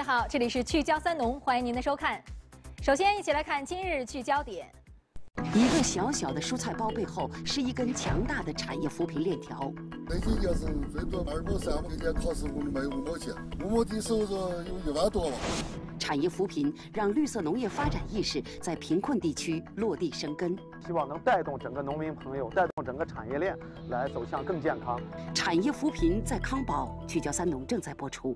位好，这里是聚焦三农，欢迎您的收看。首先，一起来看今日聚焦点。一个小小的蔬菜包背后是一根强大的产业扶贫链条。最近就是最多2亩3亩，人家靠市我们卖5毛钱，5亩地收入有1万多了。产业扶贫让绿色农业发展意识在贫困地区落地生根，希望能带动整个农民朋友，带动整个产业链来走向更健康。产业扶贫在康宝，聚焦三农正在播出。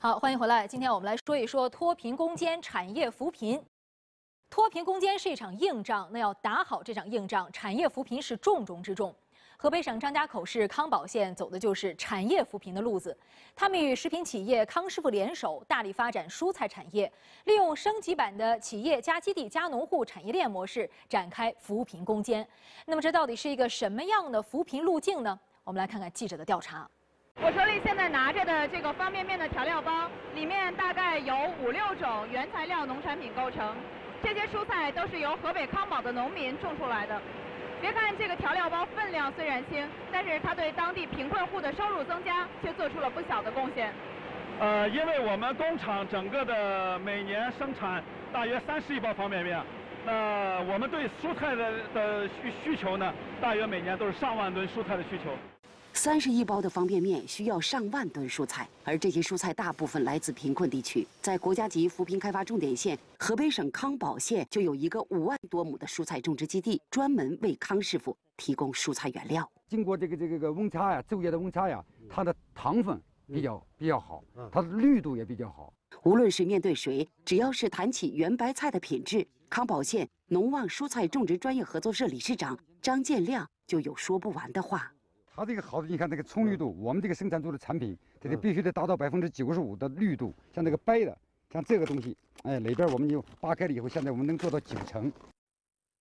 好，欢迎回来。今天我们来说一说脱贫攻坚、产业扶贫。脱贫攻坚是一场硬仗，那要打好这场硬仗，产业扶贫是重中之重。河北省张家口市康宝县走的就是产业扶贫的路子。他们与食品企业康师傅联手，大力发展蔬菜产业，利用升级版的企业加基地加农户产业链模式，展开扶贫攻坚。那么，这到底是一个什么样的扶贫路径呢？我们来看看记者的调查。 我手里现在拿着的这个方便面的调料包，里面大概有5、6种原材料农产品构成。这些蔬菜都是由河北康宝的农民种出来的。别看这个调料包分量虽然轻，但是它对当地贫困户的收入增加却做出了不小的贡献。因为我们工厂整个的每年生产大约30亿包方便面，那我们对蔬菜的需求呢，大约每年都是上万吨蔬菜的需求。 30亿包的方便面需要上万吨蔬菜，而这些蔬菜大部分来自贫困地区。在国家级扶贫开发重点县河北省康宝县，就有一个5万多亩的蔬菜种植基地，专门为康师傅提供蔬菜原料。经过这个温差呀，昼夜的温差呀，它的糖分比较好，它的绿度也比较好。无论是面对谁，只要是谈起圆白菜的品质，康宝县农旺蔬菜种植专业合作社理事长张建亮就有说不完的话。 它这个好的，你看这个葱绿度，我们这个生产出的产品，它得必须得达到95%的绿度。像这个掰的，像这个东西，哎，里边我们就扒开了以后，现在我们能做到9成。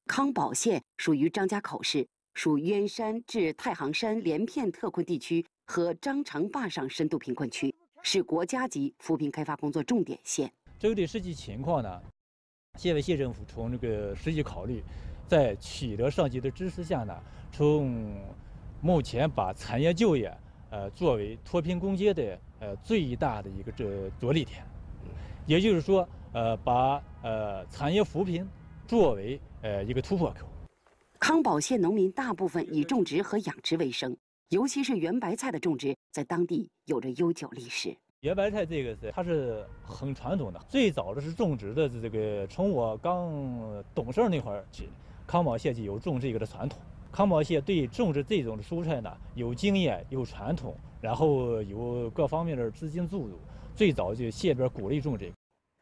康宝县属于张家口市，属冤山至太行山连片特困地区和张城坝上深度贫困区，是国家级扶贫开发工作重点县。针对实际情况呢，县委县政府从这个实际考虑，在取得上级的支持下呢，从 目前把产业就业，作为脱贫攻坚的最大的一个着力点，也就是说，把产业扶贫作为一个突破口。康宝县农民大部分以种植和养殖为生，尤其是圆白菜的种植，在当地有着悠久历史。圆白菜这个是它是很传统的，最早的是种植的这个，从我刚懂事那会儿起，康宝县就有种这个的传统。 康宝县对种植这种蔬菜呢，有经验、有传统，然后有各方面的资金注入。最早就县边鼓励种这个。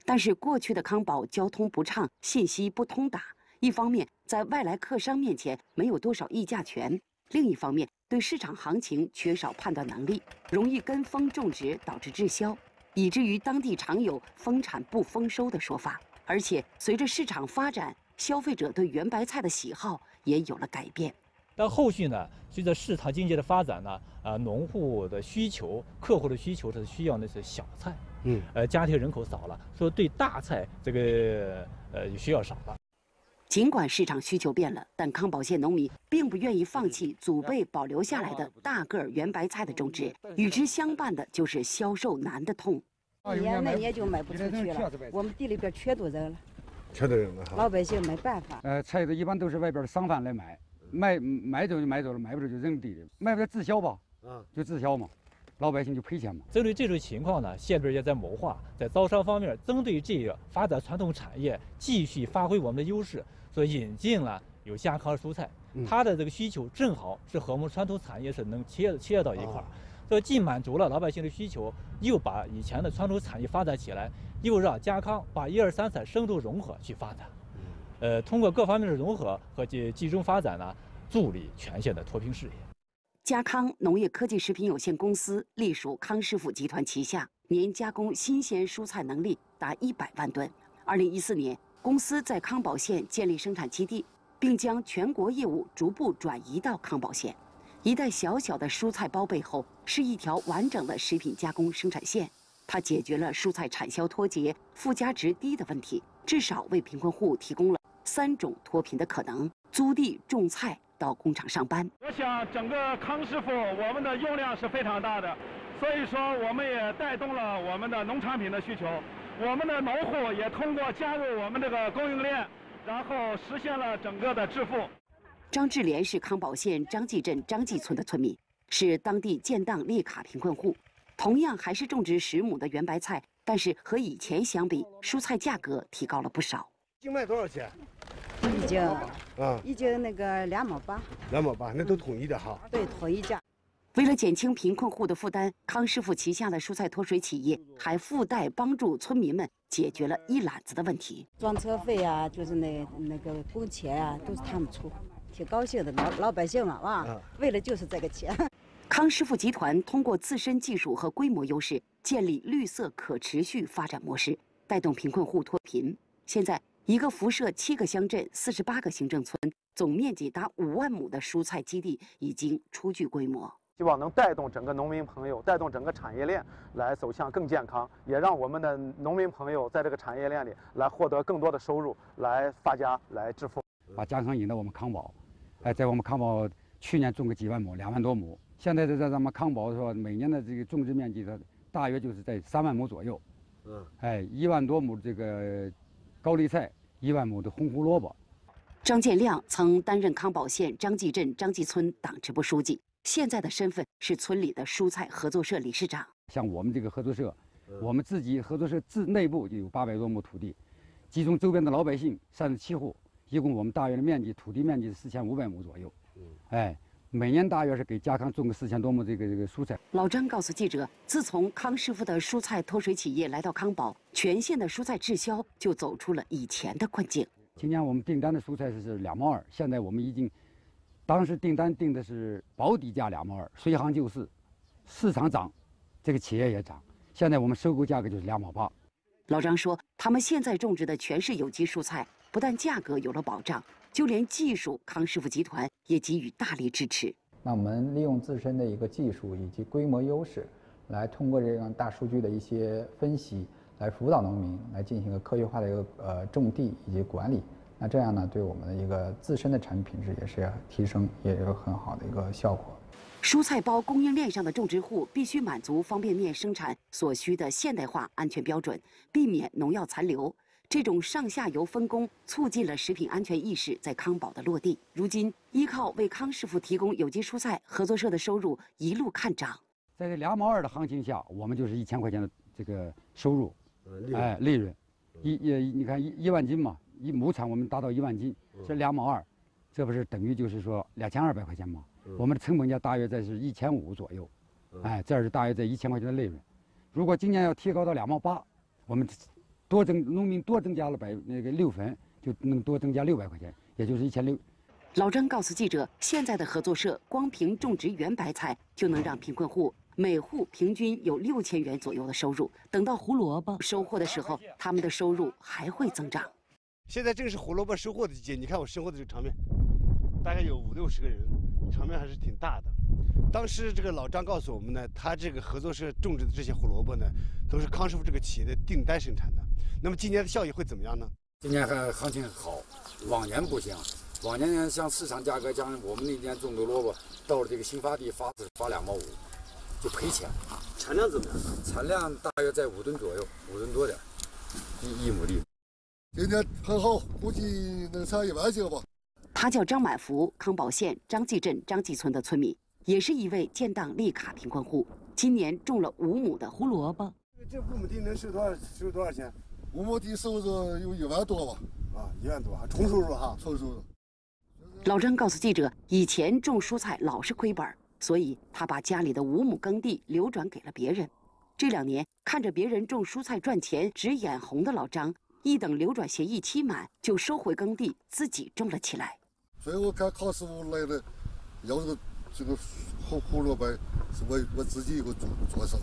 但是过去的康宝交通不畅，信息不通达。一方面，在外来客商面前没有多少议价权；另一方面，对市场行情缺少判断能力，容易跟风种植，导致滞销，以至于当地常有“丰产不丰收”的说法。而且，随着市场发展，消费者对圆白菜的喜好也有了改变。 但后续呢，随着市场经济的发展呢，农户的需求、客户的需求，它是需要那些小菜，家庭人口少了，说对大菜这个需要少了。尽管市场需求变了，但康宝县农民并不愿意放弃祖辈保留下来的大个儿圆白菜的种植，与之相伴的就是销售难的痛。每年就卖不出去了，我们地里边缺多人了，缺多人了，老百姓没办法。菜的一般都是外边的商贩来买。 买走就买走了，买不走就扔地里，卖不了滞销吧？就滞销嘛，老百姓就赔钱嘛。针对这种情况呢，县边也在谋划，在招商方面，针对这个发展传统产业，继续发挥我们的优势，所以引进了有健康蔬菜，它的这个需求正好是和我们传统产业是能切到一块儿，所以既满足了老百姓的需求，又把以前的传统产业发展起来，又让健康把1、2、3菜深度融合去发展。 通过各方面的融合和集中发展呢，助力全县的脱贫事业。嘉康农业科技食品有限公司隶属康师傅集团旗下，年加工新鲜蔬菜能力达100万吨。2014年，公司在康宝县建立生产基地，并将全国业务逐步转移到康宝县。一袋小小的蔬菜包背后，是一条完整的食品加工生产线。它解决了蔬菜产销脱节、附加值低的问题，至少为贫困户提供了3种脱贫的可能：租地、种菜、到工厂上班。我想，整个康师傅我们的用量是非常大的，所以说我们也带动了我们的农产品的需求。我们的农户也通过加入我们这个供应链，然后实现了整个的致富。张志莲是康保县张记镇张记村的村民，是当地建档列卡贫困户。 同样还是种植10亩的圆白菜，但是和以前相比，蔬菜价格提高了不少。净卖多少钱？一斤啊，一斤那个2.8毛。2.8毛，那都统一的哈。对，统一价。为了减轻贫困户的负担，康师傅旗下的蔬菜脱水企业还附带帮助村民们解决了一揽子的问题。装车费啊，就是那个工钱啊，都是他们出，挺高兴的。老百姓嘛，啊，为了就是这个钱。 康师傅集团通过自身技术和规模优势，建立绿色可持续发展模式，带动贫困户脱贫。现在，一个辐射7个乡镇、48个行政村，总面积达5万亩的蔬菜基地已经初具规模。希望能带动整个农民朋友，带动整个产业链来走向更健康，也让我们的农民朋友在这个产业链里来获得更多的收入，来发家，来致富。把家康引到我们康保，哎，在我们康保去年种个几万亩，2万多亩。 现在在咱们康保说，每年的这个种植面积，它大约就是在3万亩左右。嗯，哎，1万多亩这个高丽菜，1万亩的红胡萝卜。张建亮曾担任康保县张记镇张记村党支部书记，现在的身份是村里的蔬菜合作社理事长。像我们这个合作社，我们自己合作社内部就有800多亩土地，集中周边的老百姓37户，一共我们大约的面积，土地面积是4500亩左右。嗯，哎。 每年大约是给家康种个4000多亩这个蔬菜。老张告诉记者，自从康师傅的蔬菜脱水企业来到康保，全县的蔬菜滞销就走出了以前的困境。今年我们订单的蔬菜是2毛2，现在我们已经，当时订单定的是保底价2毛2，随行就市，市场涨，这个企业也涨。现在我们收购价格就是2毛8。老张说，他们现在种植的全是有机蔬菜，不但价格有了保障。 就连技术，康师傅集团也给予大力支持。那我们利用自身的一个技术以及规模优势，来通过这样大数据的一些分析，来辅导农民，来进行一个科学化的一个种地以及管理。那这样呢，对我们的一个自身的产品质也是提升，也有很好的一个效果。蔬菜包供应链上的种植户必须满足方便面生产所需的现代化安全标准，避免农药残留。 这种上下游分工促进了食品安全意识在康保的落地。如今，依靠为康师傅提供有机蔬菜，合作社的收入一路看涨。在这2毛2的行情下，我们就是1000块钱的这个收入，哎，利润，你看一万斤嘛，一亩产我们达到1万斤，这2毛2，这不是等于就是说2200块钱嘛？我们的成本价大约在是1500左右，哎，这是大约在1000块钱的利润。如果今年要提高到2毛8，我们。 农民多增加了6分，就能多增加600块钱，也就是1600。老张告诉记者，现在的合作社光凭种植圆白菜就能让贫困户每户平均有6000元左右的收入。等到胡萝卜收获的时候，他们的收入还会增长。现在正是胡萝卜收获的季节，你看我收获的这个场面，大概有50-60个人，场面还是挺大的。 当时这个老张告诉我们呢，他这个合作社种植的这些胡萝卜呢，都是康师傅这个企业的订单生产的。那么今年的效益会怎么样呢？今年行情好，往年不行。往年像市场价格，像我们那年种的萝卜，到了这个新发地发2毛5，就赔钱。产量怎么样？产量大约在5吨左右，5吨多点，一亩地。今年很好，估计能上1万斤吧。他叫张满福，康保县张记镇张记村的村民。 也是一位建档立卡贫困户，今年种了5亩的胡萝卜。这5亩地能收多少钱？5亩地收入有1万多吧？啊，1万多，纯收入哈，纯收入。老张告诉记者，以前种蔬菜老是亏本，所以他把家里的5亩耕地流转给了别人。这2年看着别人种蔬菜赚钱直眼红的老张，一等流转协议期满就收回耕地，自己种了起来。所以我看康师傅来了，要是。 这个胡萝卜是我自己一个做上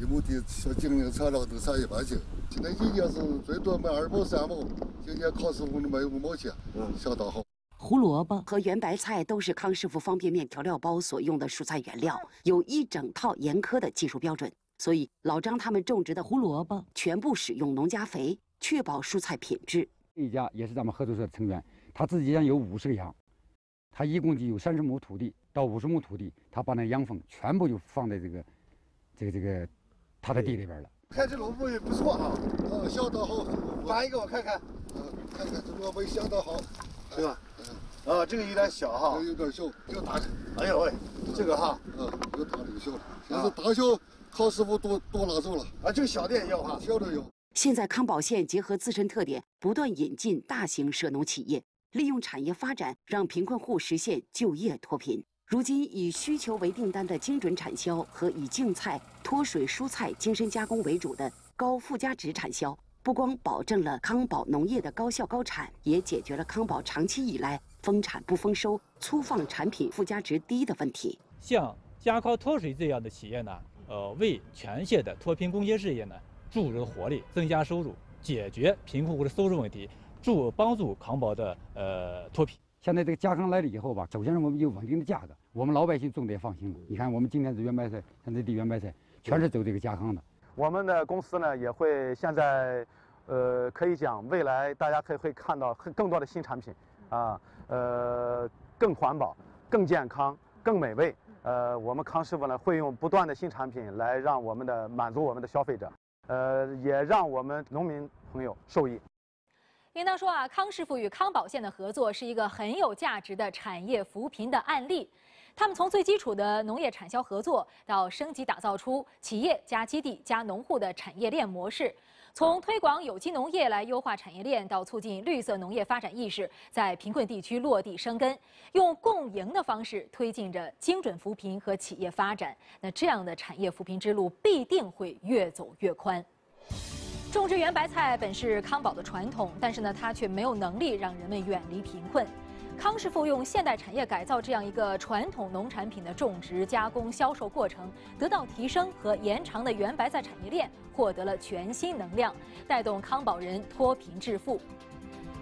，1亩地像今年产量能产1万斤，今年一年是最多卖2毛3毛，今年康师傅能卖5毛钱，相当好。胡萝卜和圆白菜都是康师傅方便面调料包所用的蔬菜原料，有一整套严苛的技术标准。所以老张他们种植的胡萝卜全部使用农家肥，确保蔬菜品质。这一家也是咱们合作社的成员，他自己家有50个羊，他一共就有30亩土地到50亩土地，他把那羊粪全部就放在这个他的地里边了。看这萝卜也不错啊，相当好。搬一个我看看，看看这萝卜相当好，对吧？啊，这个有点小哈，有点小，又打开。哎呦喂，这个哈，又打了又小了。现在大小康师傅多拿走了啊，这个小的也要哈，小的有。现在康保县结合自身特点，不断引进大型涉农企业，利用产业发展让贫困户实现就业脱贫。如今以需求为订单的精准产销和以净菜、脱水蔬菜精深加工为主的高附加值产销，不光保证了康保农业的高效高产，也解决了康保长期以来丰产不丰收、粗放产品附加值低的问题。像嘉靠脱水这样的企业呢，为全县的脱贫工业事业呢注入活力，增加收入，解决贫困户的收入问题，帮助康保的脱贫。现在这个嘉康来了以后吧，首先是我们有稳定的价格，我们老百姓种的也放心了。你看我们今天的圆白菜，像这地圆白菜全是走这个嘉康的。我们的公司呢也会现在，可以讲未来大家会看到更多的新产品。啊，更环保、更健康、更美味。我们康师傅呢，会用不断的新产品来让我们的满足我们的消费者，也让我们农民朋友受益。应当说啊，康师傅与康保县的合作是一个很有价值的产业扶贫的案例。他们从最基础的农业产销合作，到升级打造出企业加基地加农户的产业链模式，从推广有机农业来优化产业链，到促进绿色农业发展意识在贫困地区落地生根，用共赢的方式推进着精准扶贫和企业发展。那这样的产业扶贫之路必定会越走越宽。种植圆白菜本是康保的传统，但是呢，它却没有能力让人们远离贫困。康师傅用现代产业改造这样一个传统农产品的种植、加工、销售过程得到提升和延长的圆白菜产业链获得了全新能量，带动康保人脱贫致富。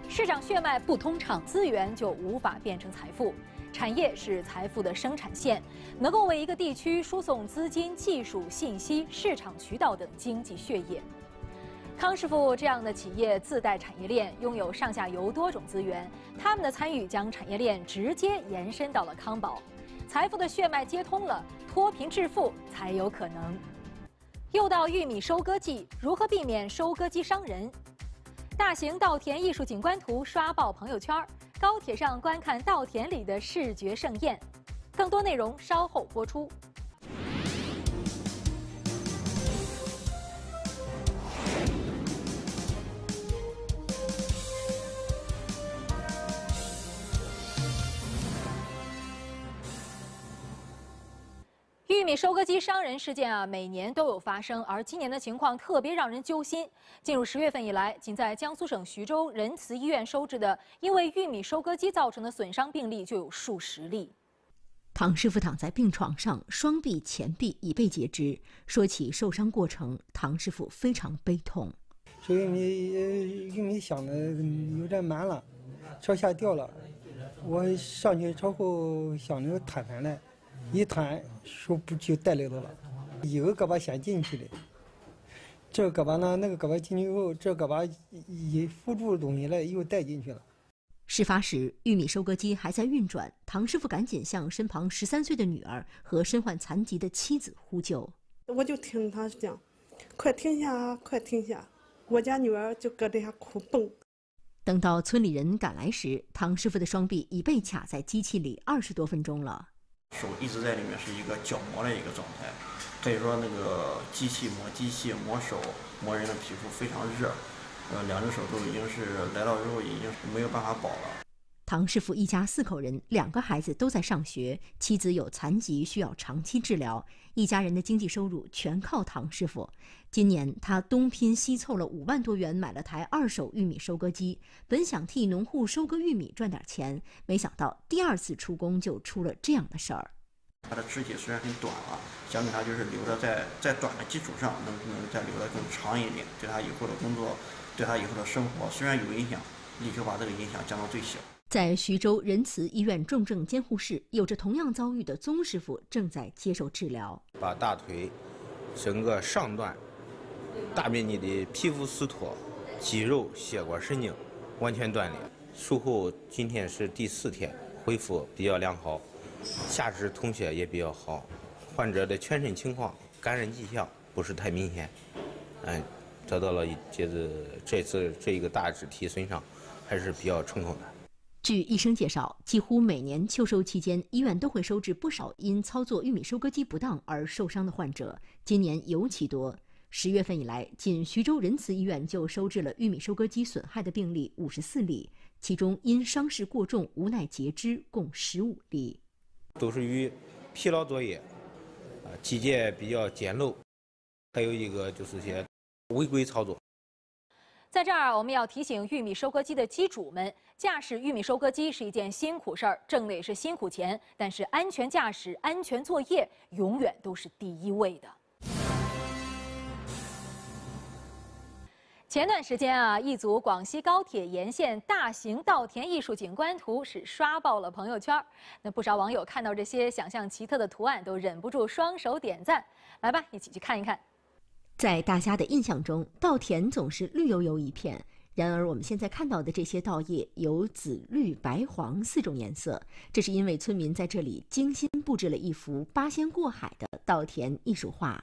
市场血脉不通畅，资源就无法变成财富。产业是财富的生产线，能够为一个地区输送资金、技术、信息、市场渠道等经济血液。康师傅这样的企业自带产业链，拥有上下游多种资源，他们的参与将产业链直接延伸到了康保，财富的血脉接通了，脱贫致富才有可能。又到玉米收割季，如何避免收割机伤人？大型稻田艺术景观图刷爆朋友圈，高铁上观看稻田里的视觉盛宴。更多内容稍后播出。玉米收割机伤人事件啊，每年都有发生，而今年的情况特别让人揪心。进入10月份以来，仅在江苏省徐州仁慈医院收治的因为玉米收割机造成的损伤病例就有数十例。康师傅躺在病床上，双臂、前臂已被截肢。说起受伤过程，唐师傅非常悲痛。这玉米想的有点满了，朝下掉了，我上去朝后想着弹弹来。一弹手不就带来了，一个胳膊先进去的，这个胳膊呢，那个胳膊进去以后，这个胳膊也扶住东西来，又带进去了。事发时，玉米收割机还在运转，唐师傅赶紧向身旁13岁的女儿和身患残疾的妻子呼救。我就听他讲：“快停下，快停下！”我家女儿就搁这下哭蹦。等到村里人赶来时，唐师傅的双臂已被卡在机器里20多分钟了。手一直在里面是一个角磨的一个状态，可以说那个机器磨手磨人的皮肤非常热，两只手都已经是来到之后已经没有办法保了。唐师傅一家4口人，2个孩子都在上学，妻子有残疾需要长期治疗，一家人的经济收入全靠唐师傅。今年他东拼西凑了5万多元买了台2手玉米收割机，本想替农户收割玉米赚点钱，没想到第2次出工就出了这样的事儿。他的肢体虽然很短了，想给他就是留着在短的基础上能再留得更长一点，对他以后的工作，对他以后的生活虽然有影响，力求把这个影响降到最小。在徐州仁慈医院重症监护室，有着同样遭遇的宗师傅正在接受治疗。把大腿整个上段大面积的皮肤撕脱，肌肉、血管、神经完全断裂。术后今天是第4天，恢复比较良好，下肢充血也比较好，患者的全身情况、感染迹象不是太明显。嗯，得到了就是这一个大肢体损伤，还是比较成功的。 据医生介绍，几乎每年秋收期间，医院都会收治不少因操作玉米收割机不当而受伤的患者，今年尤其多。10月份以来，仅徐州仁慈医院就收治了玉米收割机损害的病例54例，其中因伤势过重无奈截肢共15例。都是与疲劳作业，机械比较简陋，还有一个就是些违规操作。 在这儿，我们要提醒玉米收割机的机主们，驾驶玉米收割机是一件辛苦事儿，挣的也是辛苦钱。但是安全驾驶、安全作业永远都是第一位的。前段时间啊，一组广西高铁沿线大型稻田艺术景观图是刷爆了朋友圈。那不少网友看到这些想象奇特的图案，都忍不住双手点赞。来吧，一起去看一看。 在大家的印象中，稻田总是绿油油一片。然而，我们现在看到的这些稻叶有紫、绿、白、黄4种颜色，这是因为村民在这里精心布置了一幅八仙过海的稻田艺术画。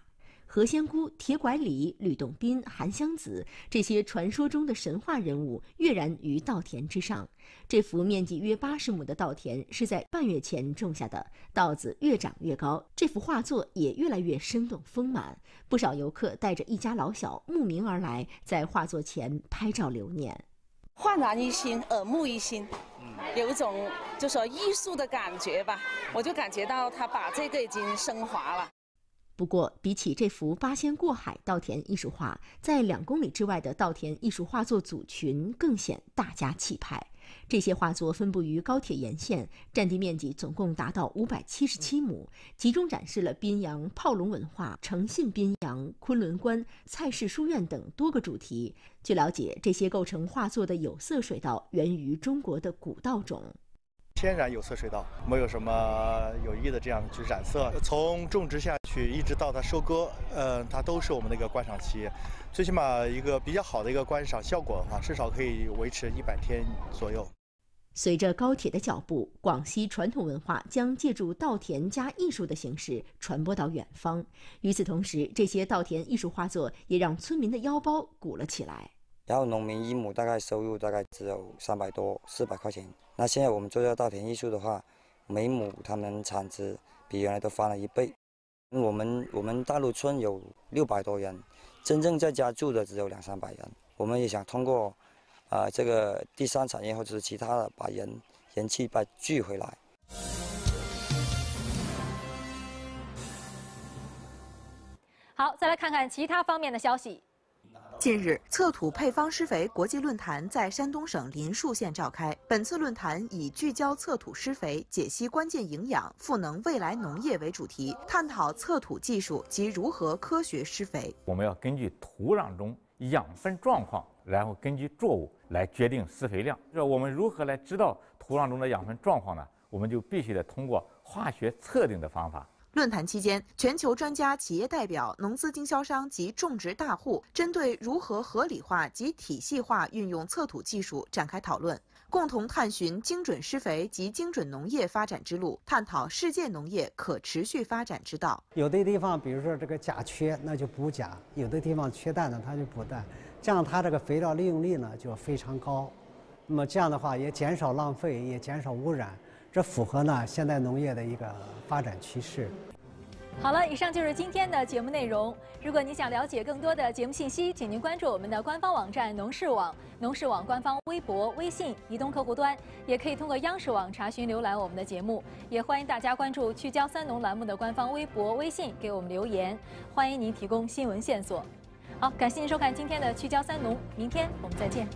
何仙姑、铁拐李、吕洞宾、韩湘子这些传说中的神话人物跃然于稻田之上。这幅面积约80亩的稻田是在半月前种下的，稻子越长越高，这幅画作也越来越生动丰满。 不少游客带着一家老小慕名而来，在画作前拍照留念。焕然一新，耳目一新，有一种就说艺术的感觉吧。我就感觉到他把这个已经升华了。不过，比起这幅八仙过海稻田艺术画，在2公里之外的稻田艺术画作组群更显大家气派。 这些画作分布于高铁沿线，占地面积总共达到577亩，集中展示了宾阳炮龙文化、诚信宾阳、昆仑关、蔡氏书院等多个主题。据了解，这些构成画作的有色水稻源于中国的古稻种。 天然有色水稻，没有什么有意的这样去染色。从种植下去一直到它收割，它都是我们的一个观赏期。最起码一个比较好的一个观赏效果的话，至少可以维持100天左右。随着高铁的脚步，广西传统文化将借助稻田加艺术的形式传播到远方。与此同时，这些稻田艺术画作也让村民的腰包鼓了起来。 然后农民一亩大概收入大概只有300多400块钱。那现在我们做这稻田艺术的话，每亩他们产值比原来都翻了1倍。我们大陆村有600多人，真正在家住的只有200-300人。我们也想通过，这个第三产业或者是其他的，把人气把聚回来。 好，再来看看其他方面的消息。 近日，测土配方施肥国际论坛在山东省林树县召开。本次论坛以聚焦测土施肥、解析关键营养、赋能未来农业为主题，探讨测土技术及如何科学施肥。我们要根据土壤中养分状况，然后根据作物来决定施肥量。这我们如何来知道土壤中的养分状况呢？我们就必须得通过化学测定的方法。 论坛期间，全球专家、企业代表、农资经销商及种植大户针对如何合理化及体系化运用测土技术展开讨论，共同探寻精准施肥及精准农业发展之路，探讨世界农业可持续发展之道。有的地方，比如说这个钾缺，那就补钾；有的地方缺氮呢，它就补氮，这样它这个肥料利用率呢就非常高。那么这样的话，也减少浪费，也减少污染。 这符合呢现代农业的一个发展趋势。好了，以上就是今天的节目内容。如果您想了解更多的节目信息，请您关注我们的官方网站农视网、农视网官方微博、微信、移动客户端，也可以通过央视网查询浏览我们的节目。也欢迎大家关注“聚焦三农”栏目的官方微博、微信，给我们留言。欢迎您提供新闻线索。好，感谢您收看今天的“聚焦三农”，明天我们再见。